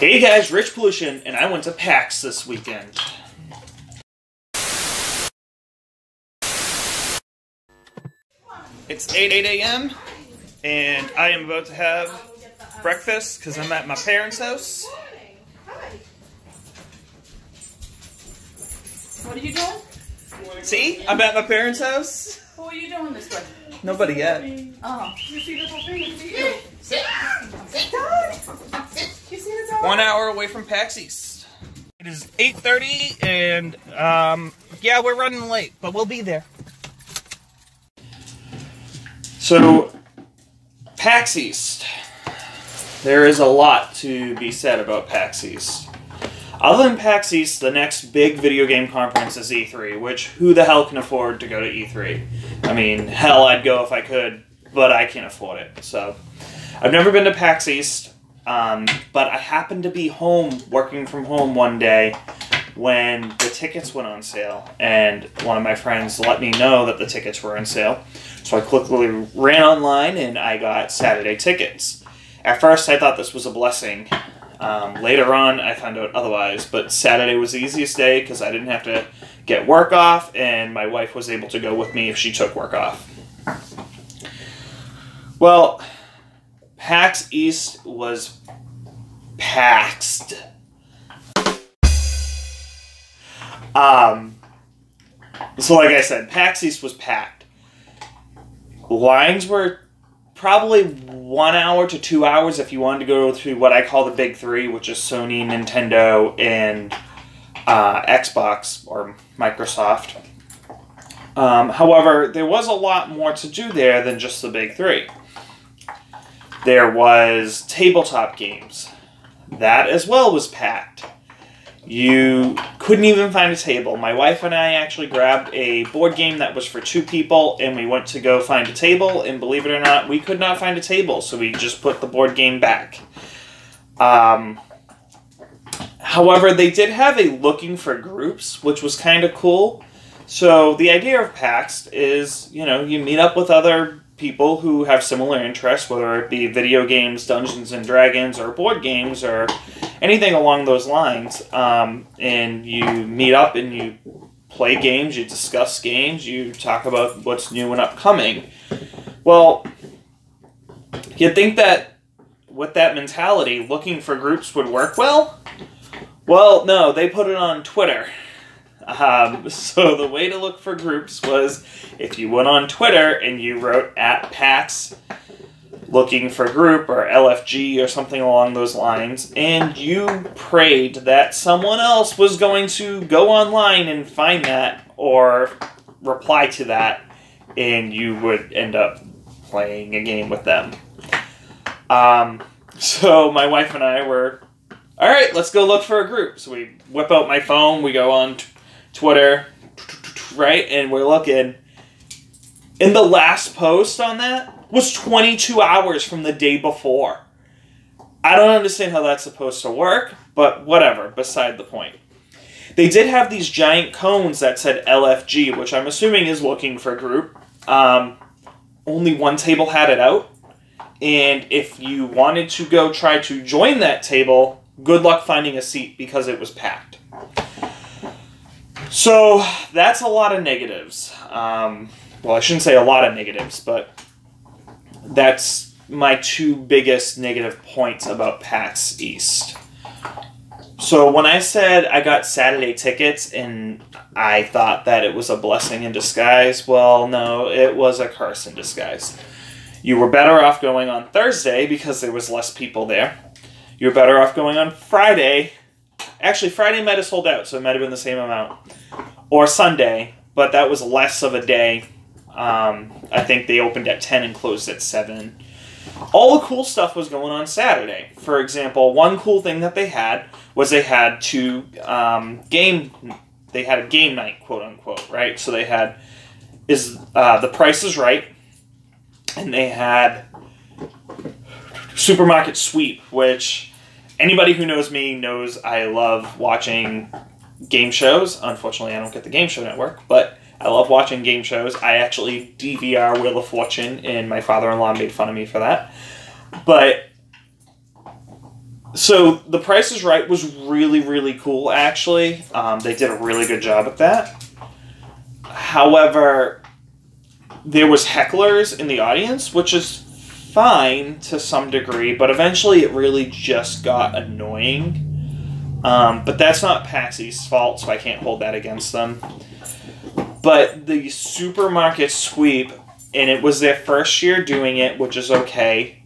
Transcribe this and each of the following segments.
Hey guys, Rich Pollution, and I went to PAX this weekend. It's 8:08 a.m. and I am about to have breakfast because I'm at my parents' house. What are you doing? See? I'm at my parents' house. Who are you doing this with? Nobody yet. Oh. You see the whole thing? You see it? Sit! Sit down! Sit! You see the dog? 1 hour away from PAX East. It is 8:30 and, yeah, we're running late, but we'll be there. So, PAX East. There is a lot to be said about PAX East. Other than PAX East, the next big video game conference is E3, which who the hell can afford to go to E3? I mean, hell, I'd go if I could, but I can't afford it. So, I've never been to PAX East, but I happened to be home, working from home one day, when the tickets went on sale, and one of my friends let me know that the tickets were on sale. So I quickly ran online and I got Saturday tickets. At first I thought this was a blessing. Later on I found out otherwise, but Saturday was the easiest day because I didn't have to get work off and my wife was able to go with me if she took work off. Well, PAX East was paxed. So like I said, PAX East was packed. Lines were probably 1 hour to 2 hours if you wanted to go through what I call the big three, which is Sony, Nintendo, and Xbox or Microsoft. However, there was a lot more to do there than just the big three. There was tabletop games. That as well was packed. You couldn't even find a table. My wife and I actually grabbed a board game that was for two people, and we went to go find a table, and believe it or not, we could not find a table, so we just put the board game back. However, they did have a looking for groups, which was kind of cool. So the idea of PAX is, you know, you meet up with other people who have similar interests, whether it be video games, Dungeons and Dragons, or board games, or anything along those lines, and you meet up and you play games, you discuss games, you talk about what's new and upcoming. Well, you'd think that with that mentality, looking for groups would work well? Well, no, they put it on Twitter. So the way to look for groups was if you went on Twitter and you wrote at PAX looking for group or LFG or something along those lines, and you prayed that someone else was going to go online and find that or reply to that, and you would end up playing a game with them. So my wife and I were, all right, let's go look for a group. So we whip out my phone, we go on Twitter, right, and we're looking. And the last post on that was 22 hours from the day before. I don't understand how that's supposed to work, but whatever, beside the point. They did have these giant cones that said LFG, which I'm assuming is looking for a group. Only one table had it out, and if you wanted to go try to join that table, good luck finding a seat because it was packed. So that's a lot of negatives. Well, I shouldn't say a lot of negatives, but that's my two biggest negative points about PAX East. So when I said I got Saturday tickets and I thought that it was a blessing in disguise, well, no, it was a curse in disguise. You were better off going on Thursday because there was less people there. You were better off going on Friday. Actually, Friday might have sold out, so it might have been the same amount. Or Sunday, but that was less of a day. I think they opened at 10 and closed at 7. All the cool stuff was going on Saturday. For example, one cool thing that they had was they had a game night, quote unquote, right? So they had The Price is Right, and they had Supermarket Sweep, which anybody who knows me knows I love watching game shows. Unfortunately, I don't get the Game Show Network, but I love watching game shows. I actually DVR Wheel of Fortune, and my father-in-law made fun of me for that. But So The Price is Right was really, really cool, actually. They did a really good job at that. However, there was hecklers in the audience, which is fine to some degree, but eventually it really just got annoying. But that's not PAX East's fault, so I can't hold that against them. But the Supermarket Sweep, and it was their first year doing it, which is okay.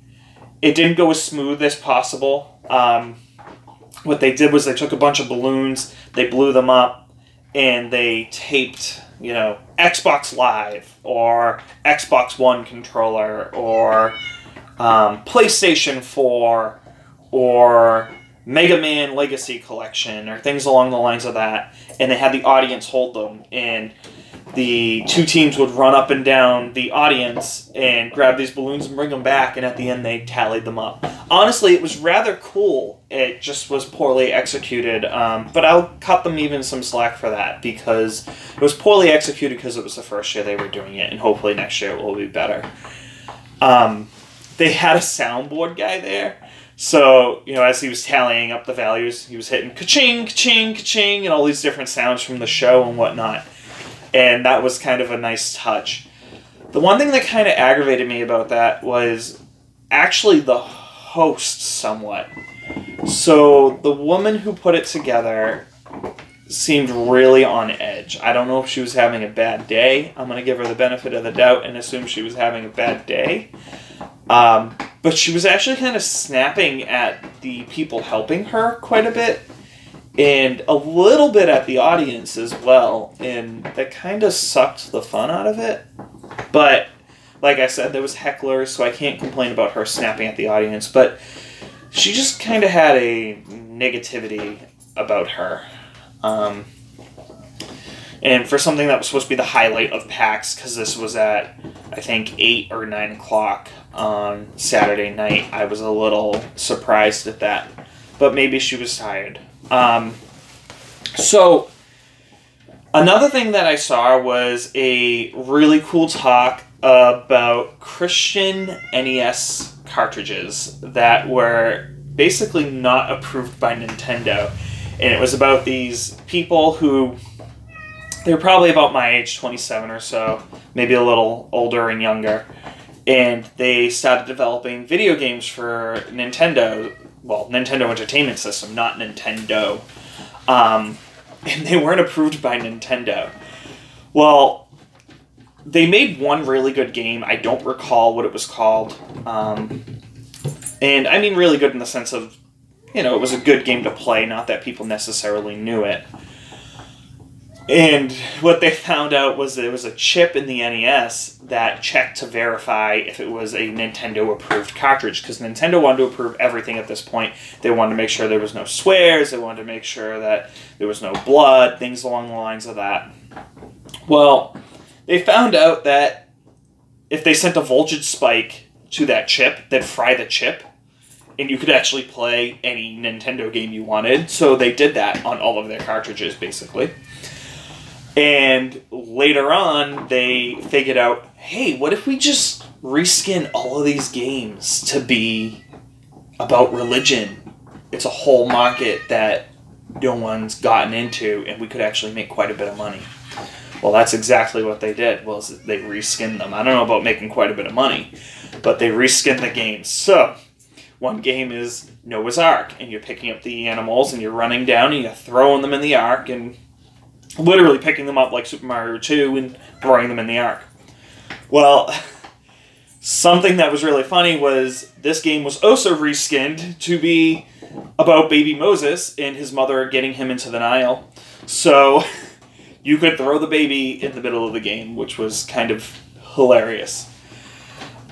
It didn't go as smooth as possible. What they did was they took a bunch of balloons, they blew them up, and they taped, you know, Xbox Live, or Xbox One controller, or PlayStation 4, or Mega Man Legacy Collection, or things along the lines of that, and they had the audience hold them, and the two teams would run up and down the audience and grab these balloons and bring them back, and at the end they tallied them up. Honestly, it was rather cool. It just was poorly executed, but I'll cut them even some slack for that, because it was poorly executed because it was the first year they were doing it, and hopefully next year it will be better. They had a soundboard guy there. So, you know, as he was tallying up the values, he was hitting ka-ching, ka-ching, ka-ching, and all these different sounds from the show and whatnot. And that was kind of a nice touch. The one thing that kind of aggravated me about that was actually the host somewhat. So the woman who put it together seemed really on edge. I don't know if she was having a bad day. I'm going to give her the benefit of the doubt and assume she was having a bad day. But she was actually kind of snapping at the people helping her quite a bit, and a little bit at the audience as well, and that kind of sucked the fun out of it. But, like I said, there was hecklers, so I can't complain about her snapping at the audience, but she just kind of had a negativity about her. And for something that was supposed to be the highlight of PAX, because this was at, I think, 8 or 9 o'clock on Saturday night, I was a little surprised at that. But maybe she was tired. So, another thing that I saw was a really cool talk about Christian NES cartridges that were basically not approved by Nintendo. And it was about these people who... they were probably about my age, 27 or so, maybe a little older and younger. And they started developing video games for Nintendo, well, Nintendo Entertainment System, not Nintendo. And they weren't approved by Nintendo. Well, they made one really good game. I don't recall what it was called. And I mean really good in the sense of, you know, it was a good game to play, not that people necessarily knew it. And what they found out was there was a chip in the NES that checked to verify if it was a Nintendo-approved cartridge, because Nintendo wanted to approve everything at this point. They wanted to make sure there was no swears, they wanted to make sure that there was no blood, things along the lines of that. Well, they found out that if they sent a voltage spike to that chip, they'd fry the chip, and you could actually play any Nintendo game you wanted. So they did that on all of their cartridges, basically. And later on, they figured out, hey, what if we just reskin all of these games to be about religion? It's a whole market that no one's gotten into, and we could actually make quite a bit of money. Well, that's exactly what they did, was they reskinned them. I don't know about making quite a bit of money, but they reskinned the games. So, one game is Noah's Ark, and you're picking up the animals, and you're running down, and you're throwing them in the Ark, and... literally picking them up like Super Mario 2 and throwing them in the Ark. Well, something that was really funny was this game was also reskinned to be about baby Moses and his mother getting him into the Nile. So you could throw the baby in the middle of the game, which was kind of hilarious.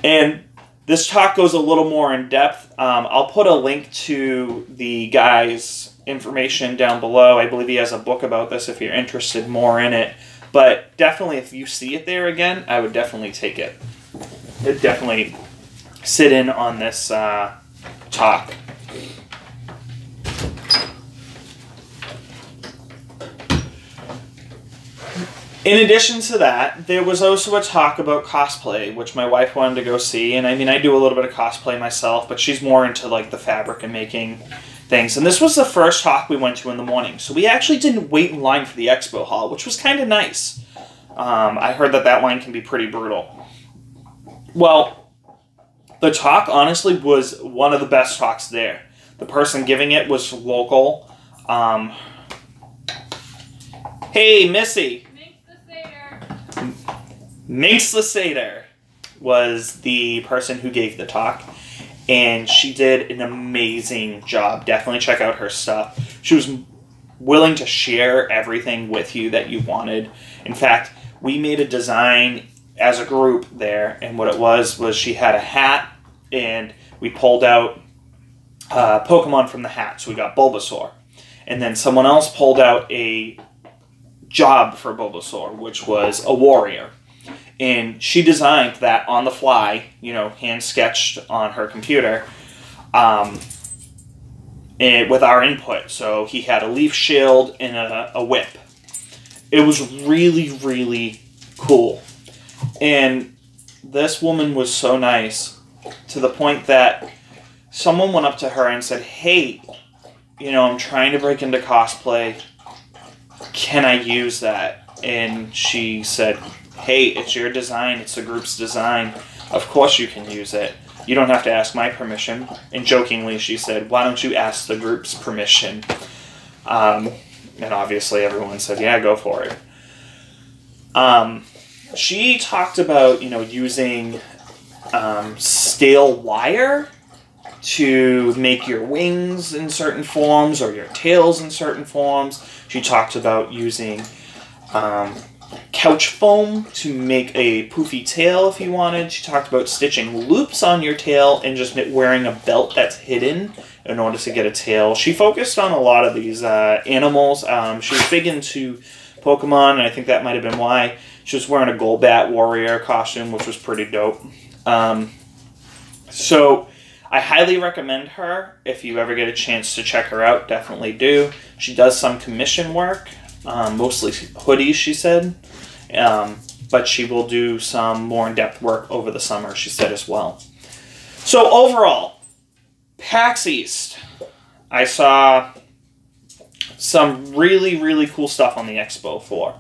And this talk goes a little more in depth. I'll put a link to the guy's information down below. I believe he has a book about this if you're interested more in it. But definitely, if you see it there again, I would definitely take it. It'd definitely sit in on this talk. In addition to that, there was also a talk about cosplay, which my wife wanted to go see. And I mean, I do a little bit of cosplay myself, but she's more into like the fabric and making things. And this was the first hawk we went to in the morning, so we actually didn't wait in line for the expo hall, which was kind of nice. I heard that that line can be pretty brutal. Well, the talk honestly was one of the best talks there. The person giving it was local. Hey, Missy. Mink the Satyr. Mink the Satyr was the person who gave the talk, and she did an amazing job. Definitely check out her stuff. She was willing to share everything with you that you wanted. In fact, we made a design as a group there, and what it was she had a hat, and we pulled out Pokemon from the hat. So we got Bulbasaur. And then someone else pulled out a job for Bulbasaur, which was a warrior. And she designed that on the fly, you know, hand-sketched on her computer, and with our input. So he had a leaf shield and a whip. It was really, really cool. And this woman was so nice, to the point that someone went up to her and said, "Hey, you know, I'm trying to break into cosplay. Can I use that?" And she said, "Hey, it's your design. It's the group's design. Of course you can use it. You don't have to ask my permission." And jokingly, she said, "Why don't you ask the group's permission?" And obviously everyone said, yeah, go for it. She talked about, you know, using stale wire to make your wings in certain forms or your tails in certain forms. She talked about using couch foam to make a poofy tail if you wanted. She talked about stitching loops on your tail and just wearing a belt that's hidden in order to get a tail. She focused on a lot of these animals. She was big into Pokemon, and I think that might have been why. She was wearing a Golbat warrior costume, which was pretty dope. So I highly recommend her. If you ever get a chance to check her out, definitely do. She does some commission work, mostly hoodies, she said. But she will do some more in-depth work over the summer, she said, as well. So overall, PAX East, I saw some really, really cool stuff on the expo floor.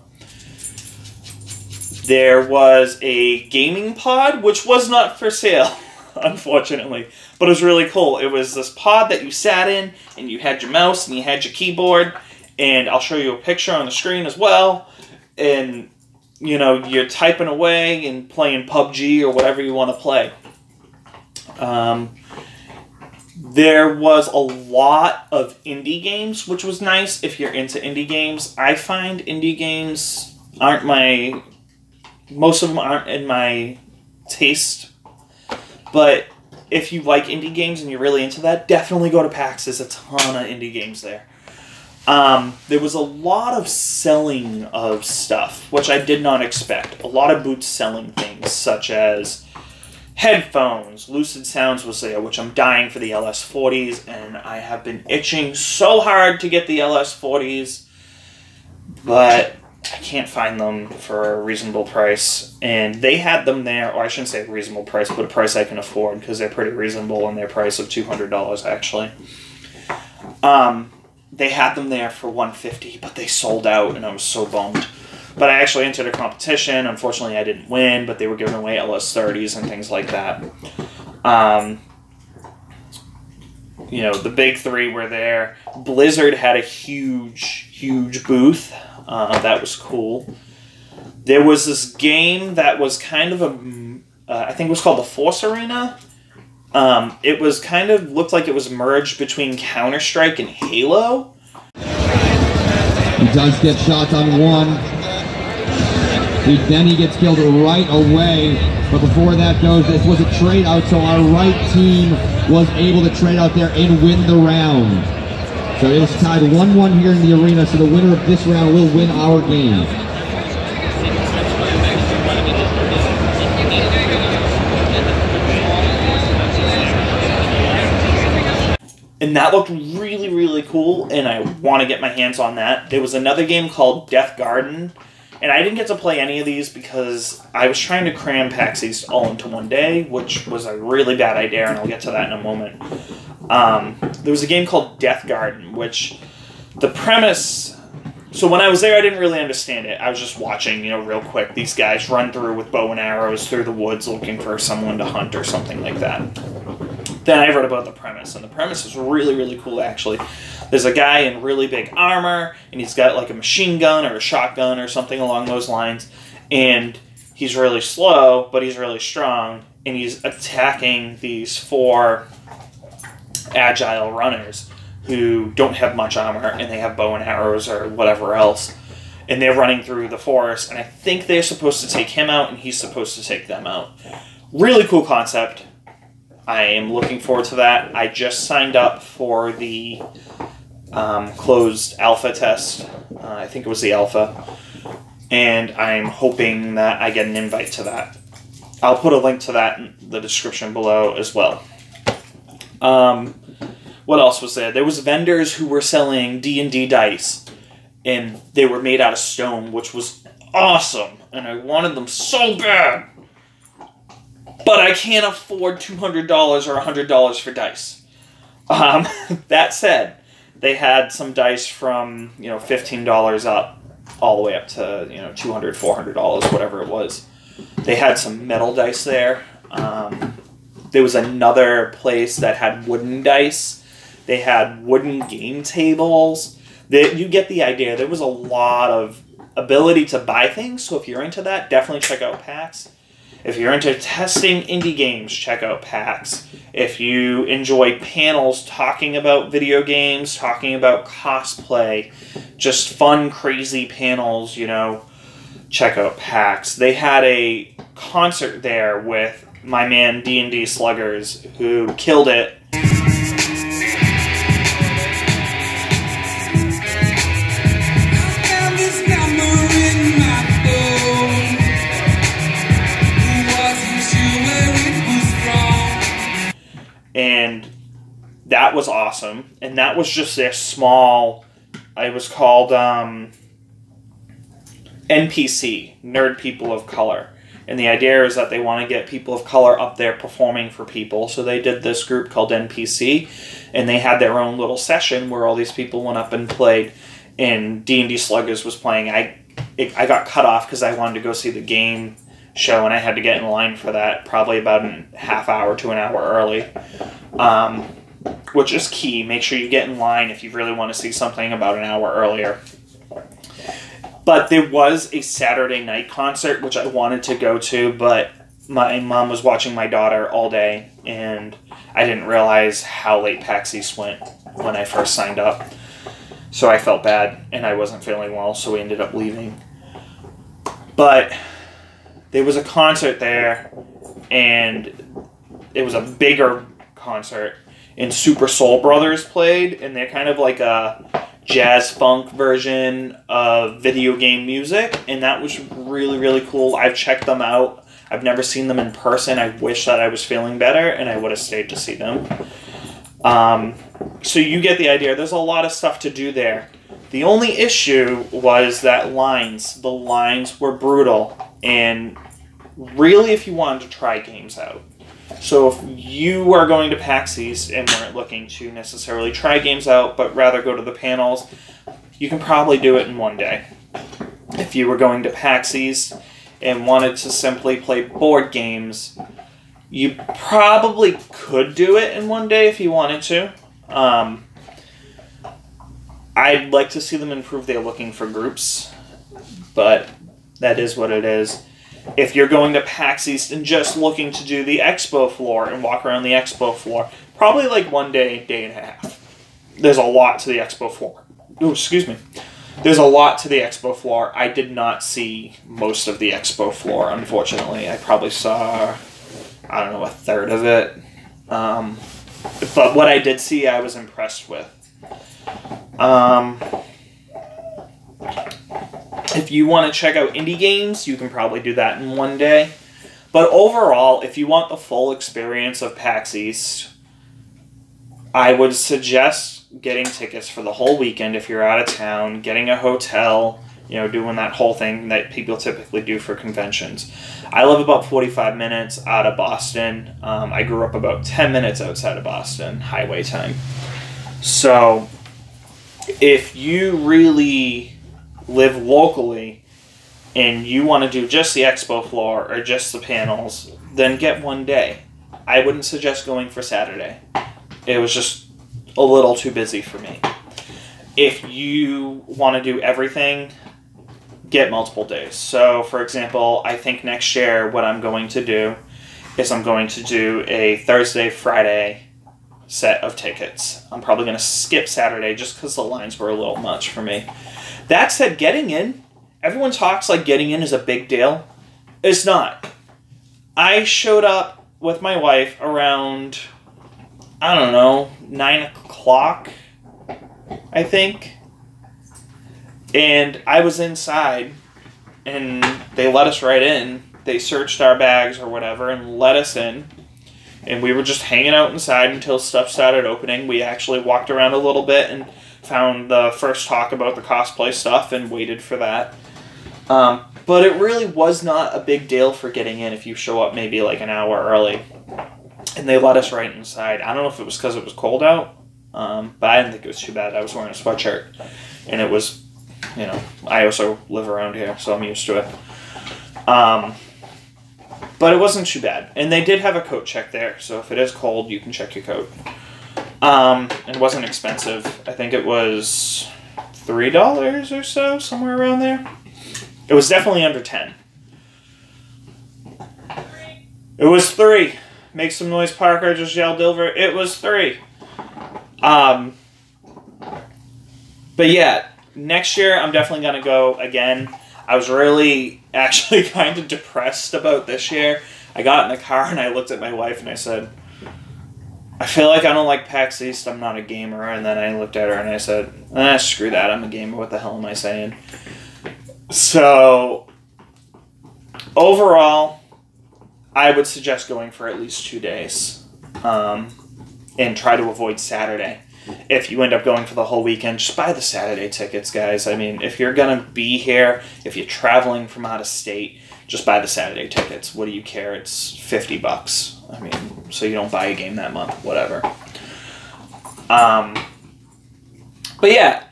There was a gaming pod, which was not for sale, unfortunately, but it was really cool. It was this pod that you sat in, and you had your mouse, and you had your keyboard, and I'll show you a picture on the screen as well, and, you know, you're typing away and playing PUBG or whatever you want to play. There was a lot of indie games, which was nice if you're into indie games. I find indie games aren't my... most of them aren't in my taste. But if you like indie games and you're really into that, definitely go to PAX. There's a ton of indie games there. There was a lot of selling of stuff, which I did not expect. A lot of booths selling things, such as headphones. Lucid Sounds was there, which I'm dying for the LS40s, and I have been itching so hard to get the LS40s, but I can't find them for a reasonable price. And they had them there, or I shouldn't say a reasonable price, but a price I can afford, because they're pretty reasonable on their price of $200, actually. They had them there for $150, but they sold out, and I was so bummed. But I actually entered a competition. Unfortunately, I didn't win, but they were giving away LS30s and things like that. You know, the big three were there. Blizzard had a huge, huge booth. That was cool. There was this game that was kind of a... I think it was called the Forge Arena. It was kind of... looked like it was merged between Counter-Strike and Halo. He does get shots on one. Then he gets killed right away, but before that goes, this was a trade out, so our right team was able to trade out there and win the round. So it's tied 1-1 here in the arena, so the winner of this round will win our game. And that looked really, really cool, and I want to get my hands on that. There was another game called Death Garden. And I didn't get to play any of these because I was trying to cram PAX East all into one day, which was a really bad idea, and I'll get to that in a moment. There was a game called Death Garden, which the premise... So when I was there, I didn't really understand it. I was just watching, you know, real quick. These guys run through with bow and arrows through the woods looking for someone to hunt or something like that. Then I read about the premise, and the premise is really, really cool, actually. There's a guy in really big armor, and he's got, like, a machine gun or a shotgun or something along those lines, and he's really slow, but he's really strong, and he's attacking these four agile runners who don't have much armor, and they have bow and arrows or whatever else, and they're running through the forest, and I think they're supposed to take him out, and he's supposed to take them out. Really cool concept. I am looking forward to that. I just signed up for the closed alpha test. I think it was the alpha, and I'm hoping that I get an invite to that. I'll put a link to that in the description below as well. What else was there? There was vendors who were selling D&D dice, and they were made out of stone, which was awesome, and I wanted them so bad. But I can't afford $200 or $100 for dice. That said, they had some dice from, you know, $15 up, all the way up to, you know, $200, $400, whatever it was. They had some metal dice there. There was another place that had wooden dice. They had wooden game tables. You get the idea. There was a lot of ability to buy things, so if you're into that, definitely check out PAX. If you're into testing indie games, check out PAX. If you enjoy panels talking about video games, talking about cosplay, just fun, crazy panels, you know, check out PAX. They had a concert there with my man D&D Sluggers, who killed it. And that was awesome. And that was just their small, it was called NPC, Nerd People of Color. And the idea is that they want to get people of color up there performing for people. So they did this group called NPC, and they had their own little session where all these people went up and played. And D&D Sluggers was playing. I got cut off because I wanted to go see the game show, and I had to get in line for that probably about a half hour to an hour early, which is key. Make sure you get in line if you really want to see something about an hour earlier. But there was a Saturday night concert, which I wanted to go to, but my mom was watching my daughter all day, and I didn't realize how late PAX East went when I first signed up. So I felt bad, and I wasn't feeling well, so we ended up leaving. But there was a concert there, and it was a bigger concert, and Super Soul Brothers played, and they're kind of like a jazz funk version of video game music, and that was really, really cool. I've checked them out. I've never seen them in person. I wish that I was feeling better, and I would have stayed to see them. So you get the idea. There's a lot of stuff to do there. The only issue was that the lines were brutal. And really, if you wanted to try games out, so if you are going to PAX East and weren't looking to necessarily try games out, but rather go to the panels, you can probably do it in one day. If you were going to PAX East and wanted to simply play board games, you probably could do it in one day if you wanted to. I'd like to see them improve their looking for groups, but that is what it is. If you're going to PAX East and just looking to do the expo floor and walk around the expo floor, probably like one day, day and a half. There's a lot to the expo floor. Oh, excuse me. There's a lot to the expo floor. I did not see most of the expo floor, unfortunately. I probably saw, I don't know, a third of it. But what I did see, I was impressed with. If you want to check out indie games, you can probably do that in one day. But overall, if you want the full experience of PAX East, I would suggest getting tickets for the whole weekend if you're out of town, getting a hotel, you know, doing that whole thing that people typically do for conventions. I live about 45 minutes out of Boston. I grew up about 10 minutes outside of Boston, highway time. So if you really live locally and you want to do just the expo floor or just the panels, then get one day. I wouldn't suggest going for Saturday. It was just a little too busy for me. If you want to do everything, get multiple days. So, for example, I think next year what I'm going to do is I'm going to do a Thursday, Friday set of tickets. I'm probably going to skip Saturday just because the lines were a little much for me. That said, getting in, everyone talks like getting in is a big deal. It's not. I showed up with my wife around, I don't know, 9 o'clock, I think. And I was inside, and they let us right in. They searched our bags or whatever and let us in. And we were just hanging out inside until stuff started opening. We actually walked around a little bit and found the first talk about the cosplay stuff and waited for that. But it really was not a big deal for getting in if you show up maybe like an hour early. And they let us right inside. I don't know if it was because it was cold out, but I didn't think it was too bad. I was wearing a sweatshirt, and it was, you know, I also live around here, so I'm used to it. But it wasn't too bad. And they did have a coat check there, so if it is cold, you can check your coat. It wasn't expensive. I think it was $3 or so, somewhere around there. It was definitely under 10. It was 3. Make some noise, Parker. Just yelled over. It was 3. But yeah, next year I'm definitely going to go again. I was really actually kind of depressed about this year. I got in the car and I looked at my wife and I said, I feel like I don't like PAX East. I'm not a gamer. And then I looked at her and I said, ah, screw that. I'm a gamer. What the hell am I saying? So overall, I would suggest going for at least 2 days, and try to avoid Saturday. If you end up going for the whole weekend, just buy the Saturday tickets, guys. I mean, if you're going to be here, if you're traveling from out of state, just buy the Saturday tickets. What do you care? It's $50. I mean, so you don't buy a game that month, whatever. But yeah,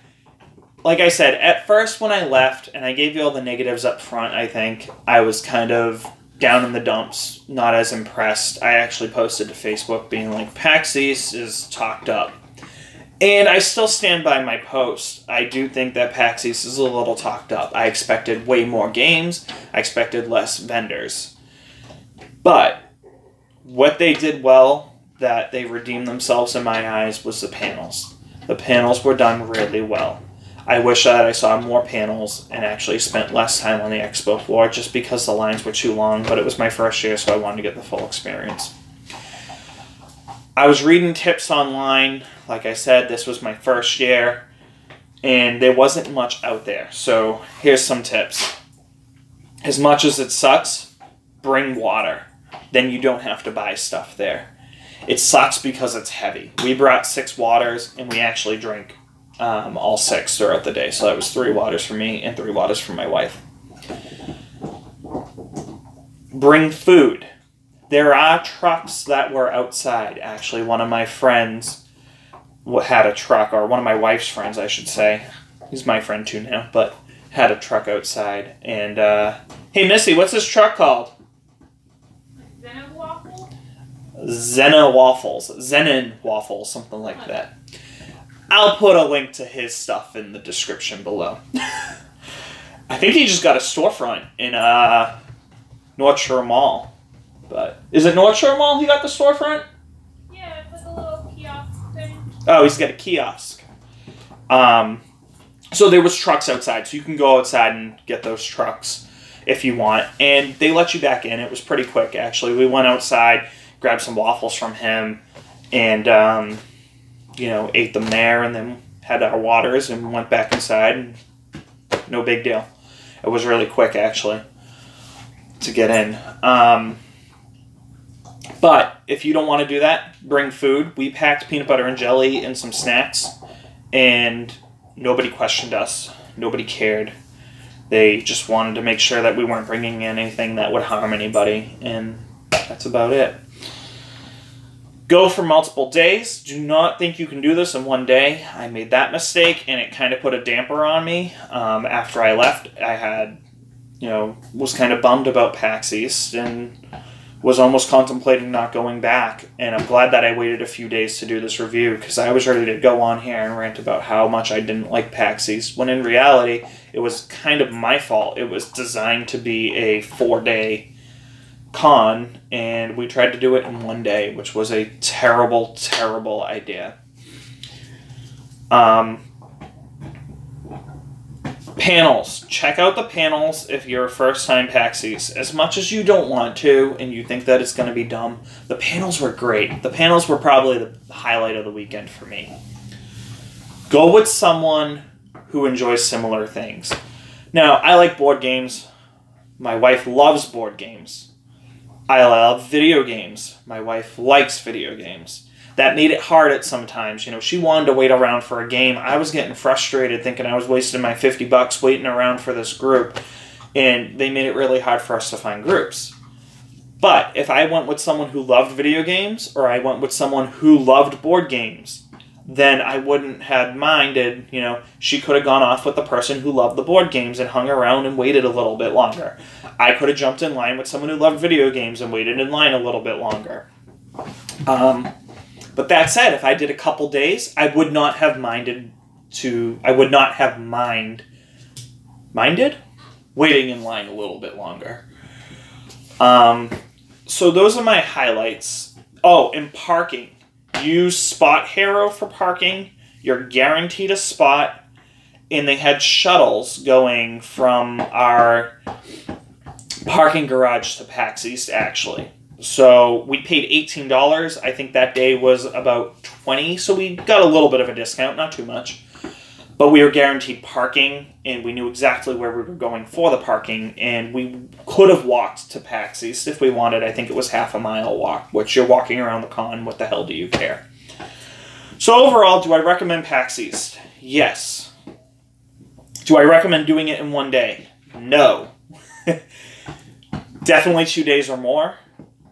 like I said, at first when I left, and I gave you all the negatives up front, I think, I was kind of down in the dumps, not as impressed. I actually posted to Facebook being like, PAX East is talked up. And I still stand by my post. I do think that PAX East is a little talked up. I expected way more games. I expected less vendors. But what they did well, that they redeemed themselves in my eyes, was the panels. The panels were done really well. I wish that I saw more panels and actually spent less time on the expo floor just because the lines were too long, but it was my first year, so I wanted to get the full experience. I was reading tips online. Like I said, this was my first year, and there wasn't much out there. So here's some tips. As much as it sucks, bring water. Then you don't have to buy stuff there. It sucks because it's heavy. We brought 6 waters, and we actually drank all 6 throughout the day. So that was 3 waters for me and 3 waters for my wife. Bring food. There are trucks that were outside. Actually, one of my friends had a truck, or one of my wife's friends, I should say. He's my friend too now, but had a truck outside. And, hey, Missy, what's this truck called? Zinneken's Waffles? Zinneken's Waffles, something like that. I'll put a link to his stuff in the description below. I think he just got a storefront in North Shore Mall. But is it North Shore Mall he got the storefront? Yeah, it's like a little kiosk thing. Oh, he's got a kiosk. So there was trucks outside, so you can go outside and get those trucks if you want. And they let you back in. It was pretty quick, actually. We went outside, grabbed some waffles from him, and you know, ate them there, and then had our waters and went back inside. And no big deal. It was really quick, actually, to get in. But if you don't want to do that, bring food. We packed peanut butter and jelly and some snacks, and nobody questioned us. Nobody cared. They just wanted to make sure that we weren't bringing in anything that would harm anybody, and that's about it. Go for multiple days. Do not think you can do this in one day. I made that mistake, and it kind of put a damper on me. After I left, I had, you know, was kind of bummed about PAX East and was almost contemplating not going back. And I'm glad that I waited a few days to do this review, because I was ready to go on here and rant about how much I didn't like PAX East, when in reality, it was kind of my fault. It was designed to be a four-day con, and we tried to do it in one day, which was a terrible, terrible idea. Panels. Check out the panels if you're a first-time PAX East. As much as you don't want to, and you think that it's going to be dumb, the panels were great. The panels were probably the highlight of the weekend for me. Go with someone who enjoys similar things. Now, I like board games. My wife loves board games. I love video games. My wife likes video games. That made it hard at sometimes. You know, she wanted to wait around for a game. I was getting frustrated thinking I was wasting my $50 waiting around for this group. And they made it really hard for us to find groups. But if I went with someone who loved video games, or I went with someone who loved board games, then I wouldn't have minded, you know, she could have gone off with the person who loved the board games and hung around and waited a little bit longer. I could have jumped in line with someone who loved video games and waited in line a little bit longer. But that said, if I did a couple days, I would not have minded to, I would not have minded waiting in line a little bit longer. So those are my highlights. Oh, and parking. Use Spot Hero for parking. You're guaranteed a spot. And they had shuttles going from our parking garage to PAX East, actually. So we paid $18. I think that day was about $20. So we got a little bit of a discount, not too much. But we were guaranteed parking, and we knew exactly where we were going for the parking, and we could have walked to PAX East if we wanted. I think it was half a mile walk, which you're walking around the con. What the hell do you care? So overall, do I recommend PAX East? Yes. Do I recommend doing it in one day? No. Definitely 2 days or more.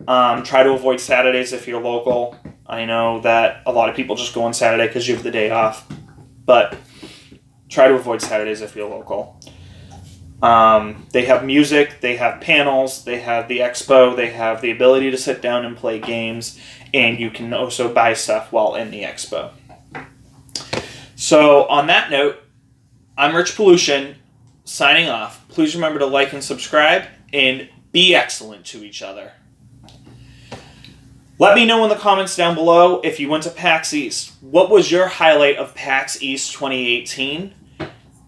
Try to avoid Saturdays if you're local. I know that a lot of people just go on Saturday because you have the day off, but try to avoid Saturdays if you're local. They have music, they have panels, they have the expo, they have the ability to sit down and play games, and you can also buy stuff while in the expo. So on that note, I'm Rich Pollution, signing off. Please remember to like and subscribe, and be excellent to each other. Let me know in the comments down below if you went to PAX East. What was your highlight of PAX East 2018?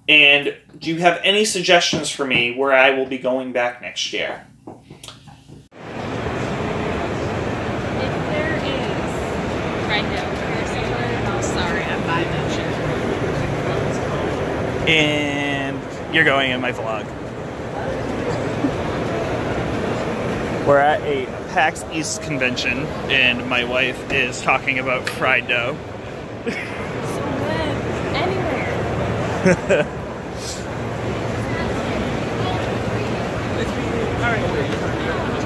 And do you have any suggestions for me where I will be going back next year? And you're going in my vlog. We're at a PAX East convention, and my wife is talking about fried dough. So good. Anywhere. All right.